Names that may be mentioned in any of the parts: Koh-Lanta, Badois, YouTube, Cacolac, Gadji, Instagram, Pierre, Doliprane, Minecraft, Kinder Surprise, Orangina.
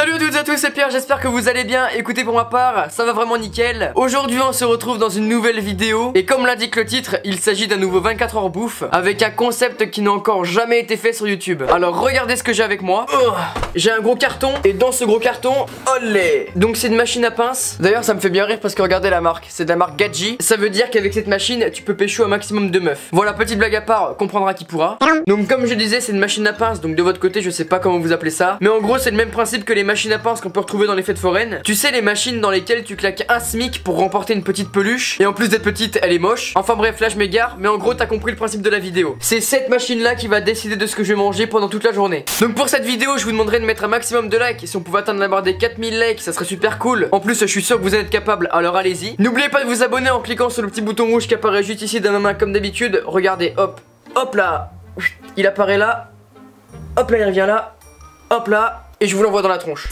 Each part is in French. Salut à toutes et à tous, c'est Pierre, j'espère que vous allez bien. Écoutez, pour ma part, ça va vraiment nickel. Aujourd'hui on se retrouve dans une nouvelle vidéo. Et comme l'indique le titre, il s'agit d'un nouveau 24 heures bouffe, avec un concept qui n'a encore jamais été fait sur YouTube. Alors regardez ce que j'ai avec moi. J'ai un gros carton, et dans ce gros carton, olé. Donc c'est une machine à pince. D'ailleurs ça me fait bien rire parce que regardez la marque, c'est de la marque Gadji. Ça veut dire qu'avec cette machine, tu peux pécho un maximum de meufs. Voilà, petite blague à part, comprendra qui pourra. Donc comme je disais, c'est une machine à pince, donc de votre côté je sais pas comment vous appelez ça. Mais en gros c'est le même principe que les machines à pince qu'on peut retrouver dans les fêtes foraines. Tu sais, les machines dans lesquelles tu claques un SMIC pour remporter une petite peluche, et en plus d'être petite elle est moche. Enfin bref, là je m'égare, mais en gros t'as compris le principe de la vidéo. C'est cette machine là qui va décider de ce que je vais manger pendant toute la journée. Donc pour cette vidéo je vous demanderai de mettre un maximum de likes. Si on pouvait atteindre la barre des 4000 likes ça serait super cool. En plus je suis sûr que vous en êtes capable, alors allez-y. N'oubliez pas de vous abonner en cliquant sur le petit bouton rouge qui apparaît juste ici dans ma main comme d'habitude. Regardez, hop, hop là, il apparaît là, hop là il revient là, hop là. Et je vous l'envoie dans la tronche.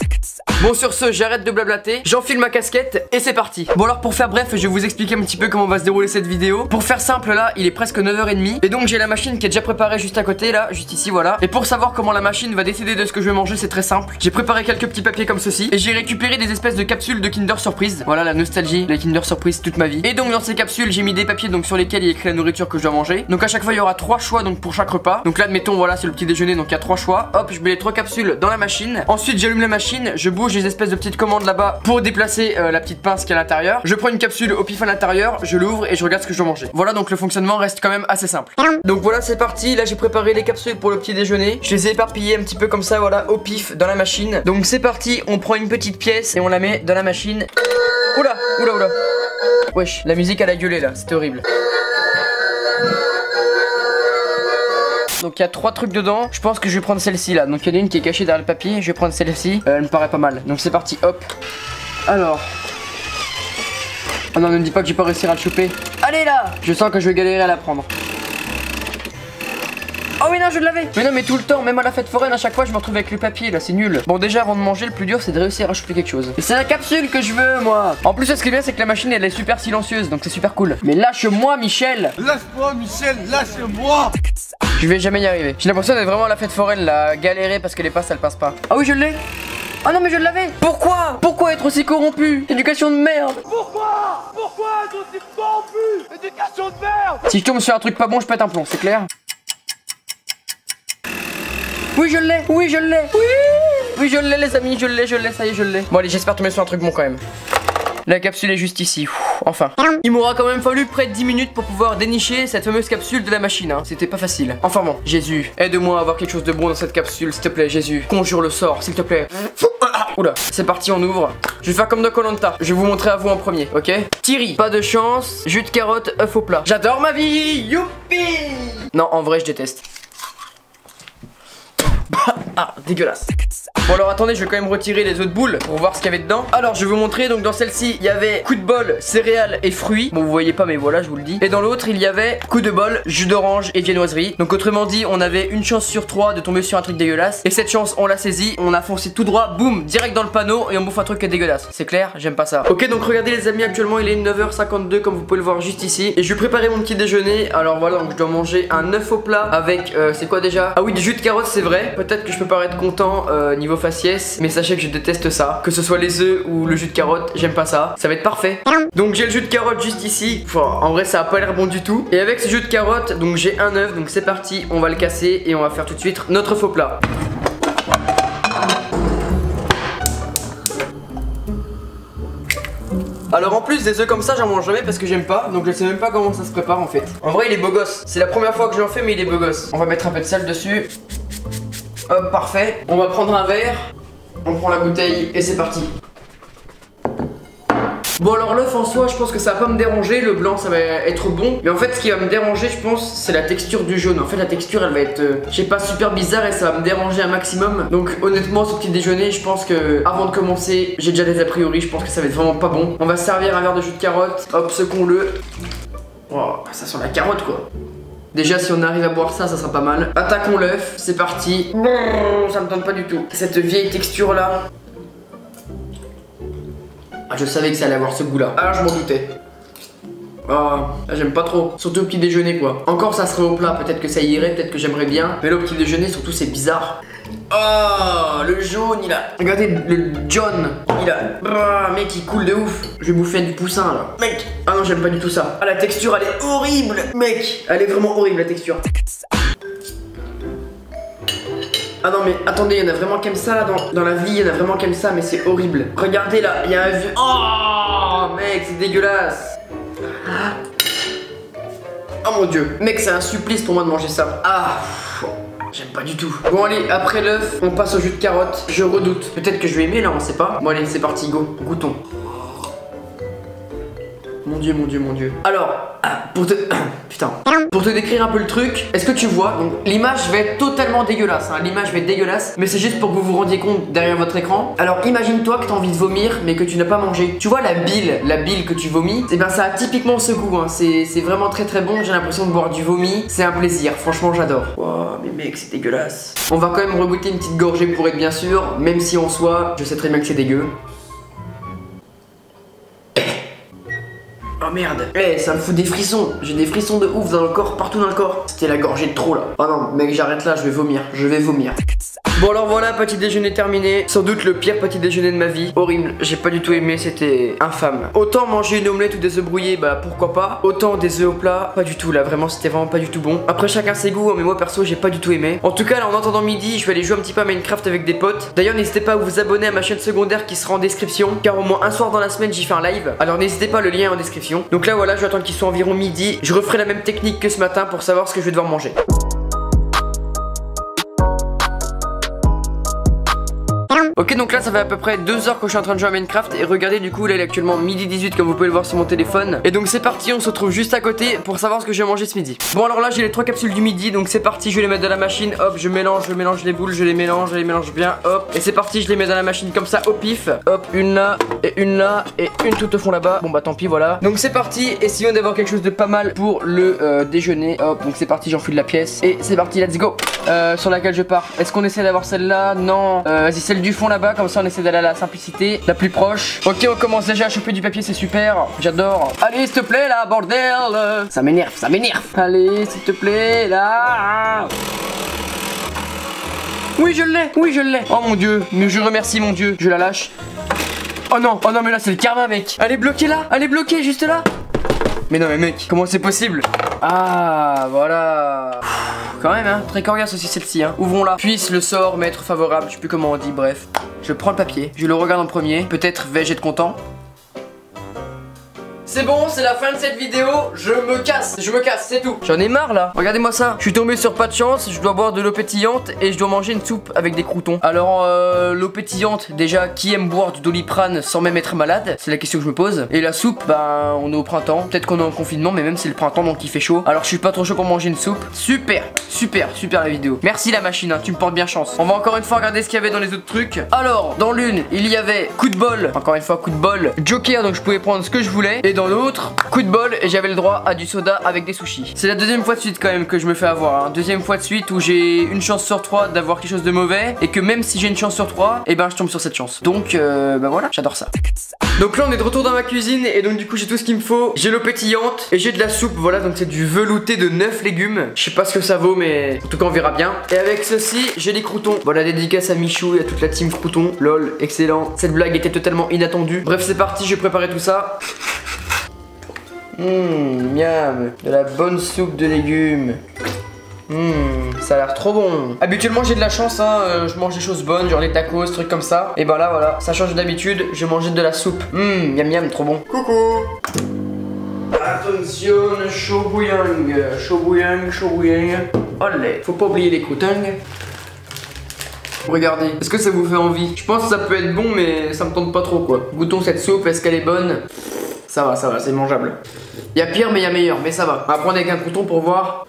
Bon, sur ce j'arrête de blablater, j'enfile ma casquette et c'est parti. Bon alors pour faire bref, je vais vous expliquer un petit peu comment va se dérouler cette vidéo. Pour faire simple, là il est presque 9h30, et donc j'ai la machine qui est déjà préparée juste à côté là, juste ici, voilà. Et pour savoir comment la machine va décider de ce que je vais manger, c'est très simple. J'ai préparé quelques petits papiers comme ceci, et j'ai récupéré des espèces de capsules de Kinder Surprise. Voilà, la nostalgie, les Kinder Surprise toute ma vie. Et donc dans ces capsules j'ai mis des papiers donc sur lesquels il y a écrit la nourriture que je dois manger. Donc à chaque fois il y aura 3 choix donc pour chaque repas. Donc là admettons, voilà, c'est le petit déjeuner, donc il y a 3 choix. Hop, je mets les 3 capsules dans la machine. Ensuite j'allume la machine, je bouge les espèces de petites commandes là-bas pour déplacer la petite pince qui est à l'intérieur. Je prends une capsule au pif à l'intérieur, je l'ouvre et je regarde ce que je dois manger. Voilà, donc le fonctionnement reste quand même assez simple. Donc voilà, c'est parti, là j'ai préparé les capsules pour le petit déjeuner. Je les ai éparpillées un petit peu comme ça, voilà, au pif dans la machine. Donc c'est parti, on prend une petite pièce et on la met dans la machine. Oula, oula, oula. Wesh, la musique elle a gueulé là, c'était horrible. Donc il y a 3 trucs dedans, je pense que je vais prendre celle-ci là. Donc il y en a une qui est cachée derrière le papier, je vais prendre celle-ci, elle me paraît pas mal. Donc c'est parti, hop. Alors... oh non, ne me dis pas que j'ai pas réussi à le choper. Allez là. Je sens que je vais galérer à la prendre. Oh mais non, je l'avais. Mais non, mais tout le temps, même à la fête foraine, à chaque fois je me retrouve avec le papier là, c'est nul. Bon déjà avant de manger, le plus dur c'est de réussir à choper quelque chose. Et c'est la capsule que je veux moi. En plus ce qui est bien c'est que la machine elle est super silencieuse, donc c'est super cool. Mais lâche-moi Michel. Lâche-moi Michel, lâche-moi. Je vais jamais y arriver. J'ai l'impression d'être vraiment à la fête foraine là, galérer parce que les passes elles passent pas. Ah oui, je l'ai. Ah non, mais je l'avais. Pourquoi être aussi corrompu? Éducation de merde. Pourquoi être aussi corrompu? Éducation de merde. Si je tombe sur un truc pas bon, je pète un plomb, c'est clair. Oui, je l'ai. Oui, je l'ai. Oui, oui, je l'ai les amis, je l'ai, ça y est, je l'ai. Bon allez, j'espère tomber sur un truc bon quand même. La capsule est juste ici, enfin. Il m'aura quand même fallu près de 10 minutes pour pouvoir dénicher cette fameuse capsule de la machine, hein. C'était pas facile. Enfin bon, Jésus, aide-moi à avoir quelque chose de bon dans cette capsule, s'il te plaît, Jésus. Conjure le sort, s'il te plaît. Oula, c'est parti, on ouvre. Je vais faire comme dans Koh-Lanta. Je vais vous montrer à vous en premier, ok? Thierry, pas de chance, jus de carotte, œuf au plat. J'adore ma vie, youpi! Non, en vrai, je déteste. Ah, dégueulasse. Bon alors attendez, je vais quand même retirer les autres boules pour voir ce qu'il y avait dedans. Alors je vais vous montrer, donc dans celle-ci il y avait coup de bol, céréales et fruits. Bon vous voyez pas mais voilà je vous le dis. Et dans l'autre il y avait coup de bol, jus d'orange et viennoiserie. Donc autrement dit on avait une chance sur 3 de tomber sur un truc dégueulasse. Et cette chance on l'a saisie, on a foncé tout droit, boum, direct dans le panneau. Et on bouffe un truc qui est dégueulasse, c'est clair, j'aime pas ça. Ok donc regardez les amis, actuellement il est 9h52 comme vous pouvez le voir juste ici. Et je vais préparer mon petit déjeuner. Alors voilà, donc je dois manger un œuf au plat avec c'est quoi déjà? Ah oui, du jus de carotte, c'est vrai. Peut-être que je peux paraître content niveau faciès, mais sachez que je déteste ça. Que ce soit les œufs ou le jus de carotte, j'aime pas ça. Ça va être parfait. Donc j'ai le jus de carotte juste ici. Enfin, en vrai ça a pas l'air bon du tout. Et avec ce jus de carotte, donc j'ai un œuf. Donc c'est parti, on va le casser et on va faire tout de suite notre faux plat. Alors en plus des œufs comme ça j'en mange jamais parce que j'aime pas. Donc je sais même pas comment ça se prépare en fait. En vrai il est beau gosse, c'est la première fois que j'en fais mais il est beau gosse. On va mettre un peu de sel dessus. Hop, parfait. On va prendre un verre, on prend la bouteille et c'est parti. Bon alors l'œuf en soi je pense que ça va pas me déranger, le blanc ça va être bon. Mais en fait ce qui va me déranger je pense c'est la texture du jaune. En fait la texture elle va être je sais pas, super bizarre et ça va me déranger un maximum. Donc honnêtement ce petit déjeuner je pense que avant de commencer j'ai déjà des a priori, je pense que ça va être vraiment pas bon. On va servir un verre de jus de carotte, hop secons-le. Oh, ça sent la carotte quoi. Déjà si on arrive à boire ça, ça sera pas mal. Attaquons l'œuf, c'est parti. Brrr, ça me tente pas du tout, cette vieille texture là. Ah, je savais que ça allait avoir ce goût là. Ah, je m'en doutais. Ah, j'aime pas trop. Surtout au petit déjeuner quoi. Encore ça serait au plat, peut-être que ça irait, peut-être que j'aimerais bien. Mais là au petit déjeuner surtout c'est bizarre. Oh, le jaune il a... Regardez le jaune. Il a... Brrr, mec il coule de ouf. Je vais bouffer du poussin là. Mec. Ah non j'aime pas du tout ça. Ah la texture elle est horrible. Mec, elle est vraiment horrible la texture. Ah non mais attendez, il y en a vraiment comme ça dans la vie, il y en a vraiment comme ça mais c'est horrible. Regardez là, il y a un vieux... Oh mec c'est dégueulasse. Ah. Oh mon dieu, mec c'est un supplice pour moi de manger ça. Ah j'aime pas du tout. Bon allez, après l'œuf, on passe au jus de carotte. Je redoute, peut-être que je vais aimer là, on sait pas. Bon allez c'est parti, go, goûtons. Mon dieu, mon dieu, mon dieu. Alors, pour te... Putain. Pour te décrire un peu le truc, est-ce que tu vois? Donc l'image va être totalement dégueulasse, hein. L'image va être dégueulasse, mais c'est juste pour que vous vous rendiez compte derrière votre écran. Alors imagine-toi que t'as envie de vomir, mais que tu n'as pas mangé. Tu vois la bile que tu vomis, et ben ça a typiquement ce goût, hein. C'est vraiment très très bon, j'ai l'impression de boire du vomi. C'est un plaisir, franchement j'adore. Wow, mais mec, c'est dégueulasse. On va quand même regoûter une petite gorgée pour être bien sûr, même si en soi, je sais très bien que c'est dégueu. Oh merde, hey, ça me fout des frissons. J'ai des frissons de ouf dans le corps, partout dans le corps. C'était la gorgée de trop là. Oh non mec j'arrête là, je vais vomir, je vais vomir. Bon alors voilà, petit déjeuner terminé. Sans doute le pire petit déjeuner de ma vie. Horrible, j'ai pas du tout aimé, c'était infâme. Autant manger une omelette ou des œufs brouillés, bah pourquoi pas. Autant des œufs au plat, pas du tout là, vraiment c'était vraiment pas du tout bon. Après chacun ses goûts, mais moi perso j'ai pas du tout aimé. En tout cas là en attendant midi, je vais aller jouer un petit peu à Minecraft avec des potes. D'ailleurs n'hésitez pas à vous abonner à ma chaîne secondaire qui sera en description, car au moins un soir dans la semaine j'y fais un live. Alors n'hésitez pas, le lien est en description. Donc là voilà, je vais attendre qu'il soit environ midi. Je referai la même technique que ce matin pour savoir ce que je vais devoir manger. Ok, donc là ça fait à peu près 2 heures que je suis en train de jouer à Minecraft. Et regardez, du coup là il est actuellement midi 18 comme vous pouvez le voir sur mon téléphone. Et donc c'est parti, on se retrouve juste à côté pour savoir ce que je vais manger ce midi. Bon alors là j'ai les 3 capsules du midi, donc c'est parti, je vais les mettre dans la machine. Hop, je mélange les boules, je les mélange bien, hop. Et c'est parti, je les mets dans la machine comme ça au pif. Hop, une là, et une là, et une tout au fond là-bas. Bon bah tant pis, voilà. Donc c'est parti, essayons d'avoir quelque chose de pas mal pour le déjeuner. Hop, donc c'est parti, j'enfile la pièce. Et c'est parti, let's go. Sur laquelle je pars. Est-ce qu'on essaie d'avoir celle-là? Non. Vas-y, celle du fond là-bas, comme ça on essaie d'aller à la simplicité la plus proche. Ok, on commence déjà à choper du papier, c'est super, j'adore. Allez s'il te plaît là, bordel. Ça m'énerve, ça m'énerve. Allez s'il te plaît là. Oui je l'ai, oui je l'ai. Oh mon dieu, mais je remercie mon dieu. Je la lâche. Oh non mais là c'est le karma mec. Elle est bloquée là, elle est bloquée juste là. Mais non mais mec, comment c'est possible? Ah voilà. Quand même hein, très coriace aussi celle-ci hein. Ouvrons-la. Puisse le sort m'être favorable, je sais plus comment on dit, bref. Je prends le papier, je le regarde en premier. Peut-être vais-je être content. C'est bon, c'est la fin de cette vidéo, je me casse, c'est tout. J'en ai marre là, regardez-moi ça. Je suis tombé sur pas de chance, je dois boire de l'eau pétillante et je dois manger une soupe avec des croutons. Alors l'eau pétillante, déjà, qui aime boire du doliprane sans même être malade? C'est la question que je me pose. Et la soupe, bah on est au printemps, peut-être qu'on est en confinement, mais même c'est le printemps donc il fait chaud. Alors je suis pas trop chaud pour manger une soupe. Super, super, super la vidéo. Merci la machine, hein, tu me portes bien chance. On va encore une fois regarder ce qu'il y avait dans les autres trucs. Alors, dans l'une, il y avait coup de bol, encore une fois coup de bol, joker, donc je pouvais prendre ce que je voulais. Et dans l'autre, coup de bol, et j'avais le droit à du soda avec des sushis. C'est la 2e fois de suite quand même que je me fais avoir, hein. 2e fois de suite où j'ai une chance sur 3 d'avoir quelque chose de mauvais. Et que même si j'ai une chance sur 3, et ben je tombe sur cette chance. Donc bah voilà, j'adore ça. Donc là on est de retour dans ma cuisine et donc du coup j'ai tout ce qu'il me faut. J'ai l'eau pétillante et j'ai de la soupe, voilà, donc c'est du velouté de 9 légumes. Je sais pas ce que ça vaut mais en tout cas on verra bien. Et avec ceci, j'ai les croutons. Voilà, dédicace à Michou et à toute la team crouton. Lol, excellent. Cette blague était totalement inattendue. Bref, c'est parti, je vais préparer tout ça. Miam, de la bonne soupe de légumes. Ça a l'air trop bon. Habituellement j'ai de la chance hein, je mange des choses bonnes, genre les tacos, trucs comme ça. Et ben là voilà, ça change d'habitude, je mangeais de la soupe. Miam miam, trop bon. Coucou. Attention, chaud bouillang, chaud bouillang, chaud bouillang. Allez, faut pas oublier les croutons. Regardez, est-ce que ça vous fait envie? Je pense que ça peut être bon mais ça me tente pas trop quoi. Goûtons cette soupe, est-ce qu'elle est bonne? Ça va, c'est mangeable. Il y a pire mais il y a meilleur, mais ça va. On va prendre avec un crouton pour voir.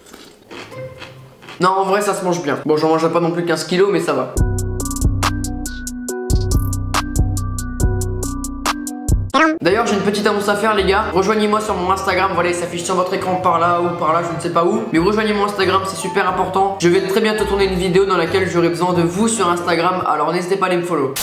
Non, en vrai ça se mange bien. Bon, j'en mangerai pas non plus 15 kilos mais ça va. D'ailleurs j'ai une petite annonce à faire les gars. Rejoignez-moi sur mon Instagram, voilà il s'affiche sur votre écran par là ou par là, je ne sais pas où. Mais rejoignez mon Instagram, c'est super important. Je vais très bientôt tourner une vidéo dans laquelle j'aurai besoin de vous sur Instagram. Alors n'hésitez pas à aller me follow.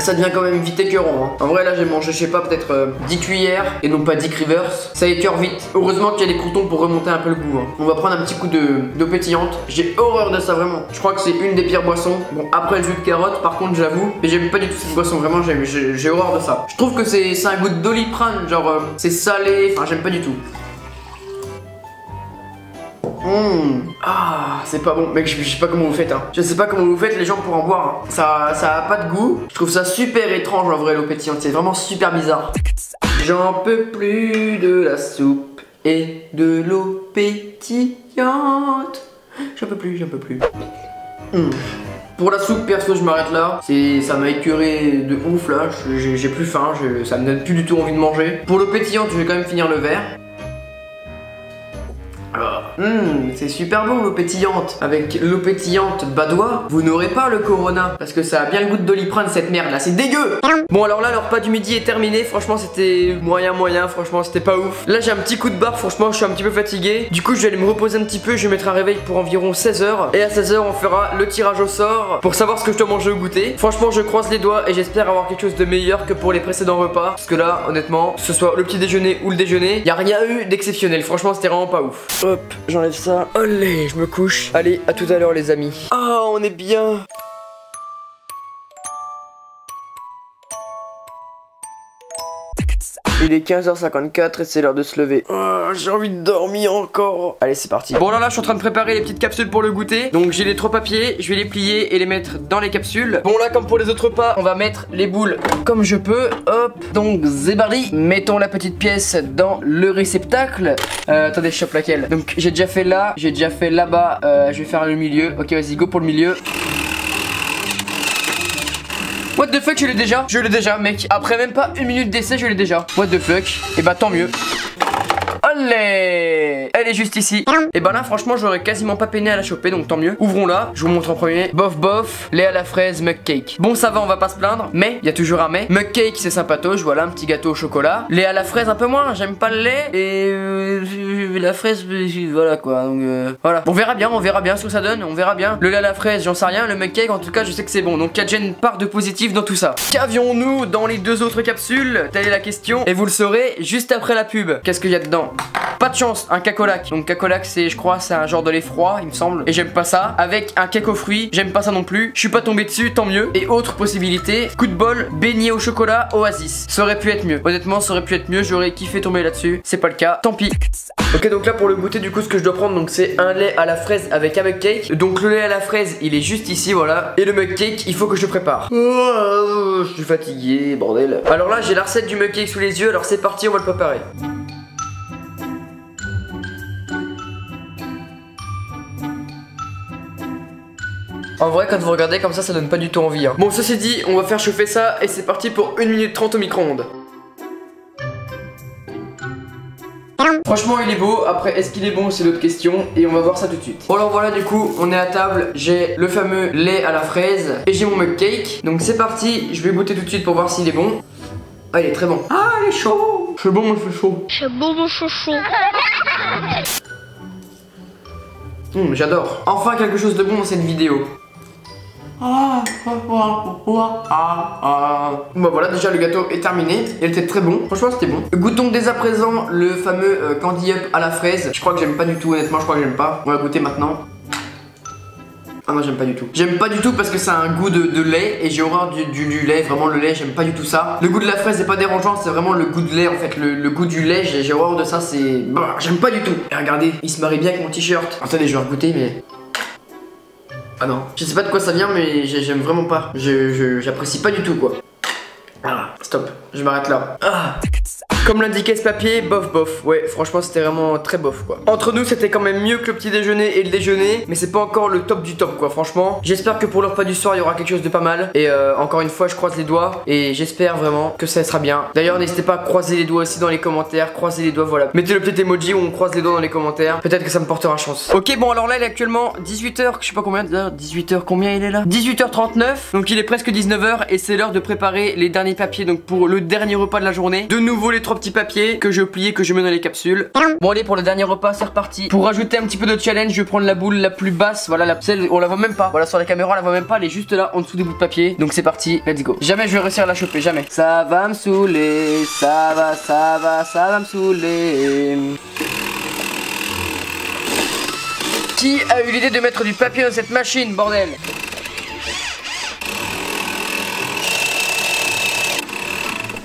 Ça devient quand même vite écœurant hein. En vrai là j'ai mangé je sais pas peut-être 10 cuillères et non pas 10 creavers. Ça écœure vite. Heureusement qu'il y a des croutons pour remonter un peu le goût hein. On va prendre un petit coup d'eau pétillante. J'ai horreur de ça vraiment. Je crois que c'est une des pires boissons. Bon après le jus de carotte par contre j'avoue. Mais j'aime pas du tout cette boisson vraiment, j'ai horreur de ça. Je trouve que c'est un goût de Doliprane. Genre c'est salé, enfin j'aime pas du tout. Ah, c'est pas bon, mec. Je sais pas comment vous faites. Hein. Je sais pas comment vous faites les gens pour en boire. Hein. Ça a pas de goût. Je trouve ça super étrange en vrai l'eau pétillante. C'est vraiment super bizarre. J'en peux plus de la soupe et de l'eau pétillante. J'en peux plus. Pour la soupe perso je m'arrête là, ça m'a écœuré de ouf là. J'ai plus faim. Ça me donne plus du tout envie de manger. Pour l'eau pétillante je vais quand même finir le verre. C'est super bon l'eau pétillante. Avec l'eau pétillante Badois, vous n'aurez pas le Corona. Parce que ça a bien le goût de Doliprane cette merde là, c'est dégueu. Bon alors là, le repas du midi est terminé. Franchement c'était moyen, franchement c'était pas ouf. Là j'ai un petit coup de barre, franchement je suis un petit peu fatigué. Du coup je vais aller me reposer un petit peu. Je vais mettre un réveil pour environ 16h. Et à 16h on fera le tirage au sort pour savoir ce que je dois manger au goûter. Franchement je croise les doigts et j'espère avoir quelque chose de meilleur que pour les précédents repas. Parce que là honnêtement, que ce soit le petit déjeuner ou le déjeuner, y a rien eu d'exceptionnel, franchement c'était vraiment pas ouf. Hop, j'enlève ça. Allez, je me couche. Allez, à tout à l'heure les amis. Ah, on est bien. Il est 15h54 et c'est l'heure de se lever. Oh, j'ai envie de dormir encore. Allez c'est parti. Bon alors là je suis en train de préparer les petites capsules pour le goûter. Donc j'ai les 3 papiers, je vais les plier et les mettre dans les capsules. Bon là comme pour les autres repas, on va mettre les boules comme je peux. Hop, donc zébari. Mettons la petite pièce dans le réceptacle. Attendez je chope laquelle. Donc j'ai déjà fait là, j'ai déjà fait là-bas. Je vais faire le milieu, ok vas-y go pour le milieu. What the fuck, je l'ai déjà mec. Après même pas une minute d'essai je l'ai déjà. What the fuck, et bah tant mieux. Allez, elle est juste ici. Et bah là franchement j'aurais quasiment pas peiné à la choper, donc tant mieux. Ouvrons la, je vous montre en premier. Bof bof, lait à la fraise, mug cake. Bon ça va, on va pas se plaindre, mais il y a toujours un mais. Mug cake c'est sympatoche, voilà un petit gâteau au chocolat. Lait à la fraise un peu moins, j'aime pas le lait. Et la fraise, voilà quoi. Donc voilà, on verra bien ce que ça donne. On verra bien, le lait à la fraise j'en sais rien. Le mug cake en tout cas je sais que c'est bon. Donc Gadji une part de positif dans tout ça. Qu'avions-nous dans les deux autres capsules? Telle est la question, et vous le saurez juste après la pub. Qu'est-ce qu'il y a dedans? Pas de chance, un cacolac. Donc cacolac c'est je crois c'est un genre de lait froid il me semble. Et j'aime pas ça. Avec un cake aux fruits, j'aime pas ça non plus. Je suis pas tombé dessus, tant mieux. Et autre possibilité, coup de bol, beignet au chocolat, oasis. Ça aurait pu être mieux. Honnêtement ça aurait pu être mieux, j'aurais kiffé tomber là-dessus. C'est pas le cas, tant pis. Ok donc là pour le goûter du coup ce que je dois prendre, donc c'est un lait à la fraise avec un mug cake. Donc le lait à la fraise il est juste ici voilà. Et le mug cake il faut que je prépare. Oh, je suis fatigué bordel. Alors là j'ai la recette du mug cake sous les yeux. Alors c'est parti, on va le préparer. En vrai quand vous regardez comme ça, ça donne pas du tout envie hein. Bon ceci dit on va faire chauffer ça et c'est parti pour 1 minute 30 au micro-ondes. Franchement il est beau, après est-ce qu'il est bon c'est l'autre question et on va voir ça tout de suite. Bon alors voilà du coup on est à table, j'ai le fameux lait à la fraise et j'ai mon mug cake. Donc c'est parti, je vais goûter tout de suite pour voir s'il est bon. Ah il est très bon. Ah il est chaud. C'est bon mon chouchou. C'est bon mon chouchou. J'adore. Enfin quelque chose de bon dans cette vidéo. Bah voilà déjà le gâteau est terminé. Il était très bon, franchement c'était bon. Goûtons dès à présent le fameux candy up à la fraise. Je crois que j'aime pas du tout honnêtement, je crois que j'aime pas. On va goûter maintenant. Ah non j'aime pas du tout. J'aime pas du tout parce que ça a un goût de lait. Et j'ai horreur du lait, vraiment le lait j'aime pas du tout ça. Le goût de la fraise c'est pas dérangeant, c'est vraiment le goût de lait en fait. Le goût du lait j'ai horreur de ça, c'est... J'aime pas du tout. Et regardez, il se marie bien avec mon t-shirt. Attendez je vais regoûter mais... Ah non, je sais pas de quoi ça vient mais j'aime vraiment pas. J'apprécie pas du tout quoi. Ah, stop, je m'arrête là. Ah. Comme l'indiquait ce papier, bof bof. Ouais franchement c'était vraiment très bof quoi. Entre nous c'était quand même mieux que le petit déjeuner et le déjeuner. Mais c'est pas encore le top du top quoi franchement. J'espère que pour le repas du soir il y aura quelque chose de pas mal. Et encore une fois je croise les doigts. Et j'espère vraiment que ça sera bien. D'ailleurs n'hésitez pas à croiser les doigts aussi dans les commentaires. Croisez les doigts voilà. Mettez le petit emoji où on croise les doigts dans les commentaires. Peut-être que ça me portera chance. Ok bon alors là il est actuellement 18h. Je sais pas combien 18h combien il est là, 18h39. Donc il est presque 19h. Et c'est l'heure de préparer les derniers papiers. Donc pour le dernier repas de la journée. De nouveau les 3 petits papiers que je plie et que je mets dans les capsules. Bon allez, pour le dernier repas c'est reparti. Pour rajouter un petit peu de challenge, je vais prendre la boule la plus basse. Voilà, celle on la voit même pas. Voilà, sur la caméra on la voit même pas, elle est juste là en dessous des bouts de papier. Donc c'est parti, let's go. Jamais je vais réussir à la choper, jamais. Ça va me saouler, ça va me saouler. Qui a eu l'idée de mettre du papier dans cette machine, bordel?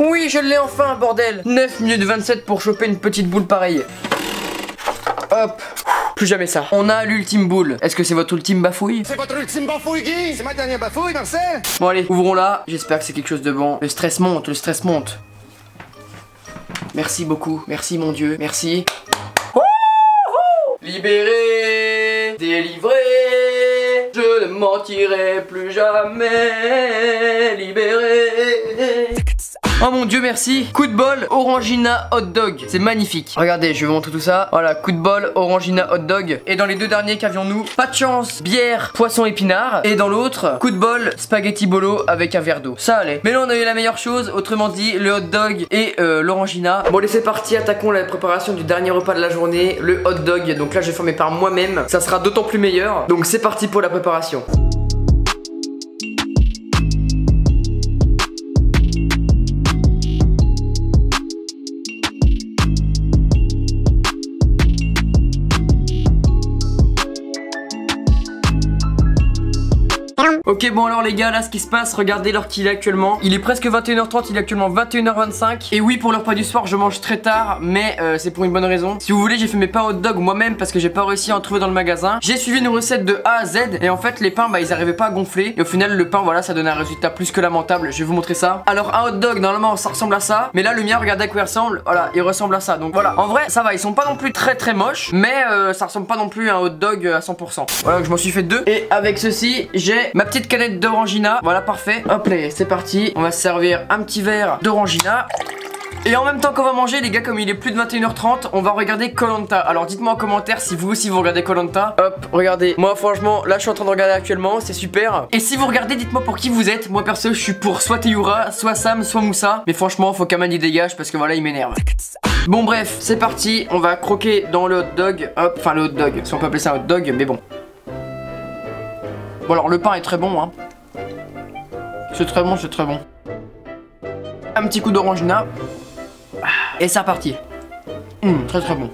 Oui, je l'ai enfin, bordel. 9 minutes 27 pour choper une petite boule pareille. Hop. Plus jamais ça. On a l'ultime boule. Est-ce que c'est votre ultime bafouille? C'est votre ultime bafouille, Guy. C'est ma dernière bafouille, Marcel. Bon allez, ouvrons-la. J'espère que c'est quelque chose de bon. Le stress monte, le stress monte. Merci beaucoup. Merci mon Dieu. Merci. Libéré, délivré, je ne mentirai plus jamais. Libéré. Oh mon Dieu, merci. Coup de bol, Orangina hot dog. C'est magnifique. Regardez, je vais vous montrer tout ça. Voilà, coup de bol, Orangina hot dog. Et dans les deux derniers qu'avions-nous? Pas de chance, bière, poisson épinard. Et dans l'autre, coup de bol, spaghetti bolo avec un verre d'eau. Ça allait. Mais là, on a eu la meilleure chose. Autrement dit, le hot dog et l'Orangina. Bon, allez, c'est parti. Attaquons la préparation du dernier repas de la journée, le hot dog. Donc là, je vais former par moi-même. Ça sera d'autant plus meilleur. Donc c'est parti pour la préparation. Ok, bon alors les gars, là ce qui se passe, regardez l'heure qu'il est actuellement. Il est presque 21h30, il est actuellement 21h25. Et oui, pour le repas du soir je mange très tard, mais c'est pour une bonne raison. Si vous voulez, j'ai fait mes pains hot dog moi-même parce que j'ai pas réussi à en trouver dans le magasin. J'ai suivi une recette de A à Z et en fait les pains, bah ils arrivaient pas à gonfler. Et au final le pain, voilà, ça donne un résultat plus que lamentable. Je vais vous montrer ça. Alors un hot dog normalement ça ressemble à ça, mais là le mien, regardez à quoi il ressemble. Voilà, il ressemble à ça, donc voilà. En vrai ça va, ils sont pas non plus très très moches, mais ça ressemble pas non plus à un hot dog à 100%. Voilà, donc je m'en suis fait deux. Et avec ceci j'ai ma petite canette d'Orangina, voilà, parfait. Hop là, c'est parti, on va se servir un petit verre d'Orangina. Et en même temps qu'on va manger, les gars, comme il est plus de 21h30, on va regarder Koh-Lanta. Alors dites-moi en commentaire si vous aussi vous regardez Koh-Lanta. Hop, regardez. Moi franchement, là je suis en train de regarder actuellement, c'est super. Et si vous regardez, dites-moi pour qui vous êtes. Moi perso, je suis pour soit Teyura, soit Sam, soit Moussa. Mais franchement, faut qu'Aman y dégage parce que voilà, il m'énerve. Bon bref, c'est parti, on va croquer dans le hot dog. Hop, enfin le hot dog, si on peut appeler ça un hot dog, mais bon. Bon alors le pain est très bon hein. C'est très bon, c'est très bon. Un petit coup d'Orangina. Et c'est reparti. Très très bon.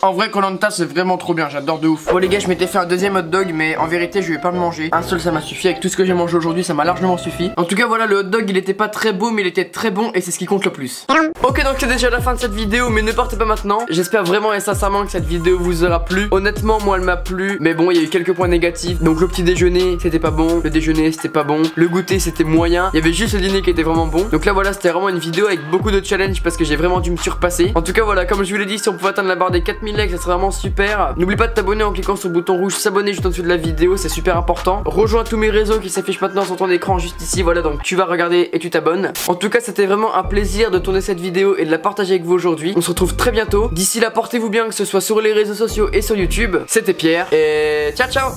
En vrai Koh-Lanta c'est vraiment trop bien, j'adore de ouf. Bon les gars, je m'étais fait un deuxième hot dog, mais en vérité je vais pas le manger. Un seul ça m'a suffi, avec tout ce que j'ai mangé aujourd'hui ça m'a largement suffi. En tout cas voilà, le hot dog il était pas très beau mais il était très bon et c'est ce qui compte le plus. Ok, donc c'est déjà la fin de cette vidéo, mais ne partez pas maintenant. J'espère vraiment et sincèrement que cette vidéo vous aura plu. Honnêtement moi elle m'a plu, mais bon il y a eu quelques points négatifs. Donc le petit déjeuner c'était pas bon, le déjeuner c'était pas bon, le goûter c'était moyen, il y avait juste le dîner qui était vraiment bon. Donc là voilà, c'était vraiment une vidéo avec beaucoup de challenges parce que j'ai vraiment dû me surpasser. En tout cas voilà, comme je vous l'ai dit, si on pouvait atteindre la barre des 4000 likes, ça serait vraiment super. N'oublie pas de t'abonner en cliquant sur le bouton rouge s'abonner juste en dessous de la vidéo, c'est super important. Rejoins tous mes réseaux qui s'affichent maintenant sur ton écran juste ici, voilà, donc tu vas regarder et tu t'abonnes. En tout cas c'était vraiment un plaisir de tourner cette vidéo et de la partager avec vous aujourd'hui. On se retrouve très bientôt. D'ici là portez-vous bien, que ce soit sur les réseaux sociaux et sur YouTube. C'était Pierre et ciao ciao.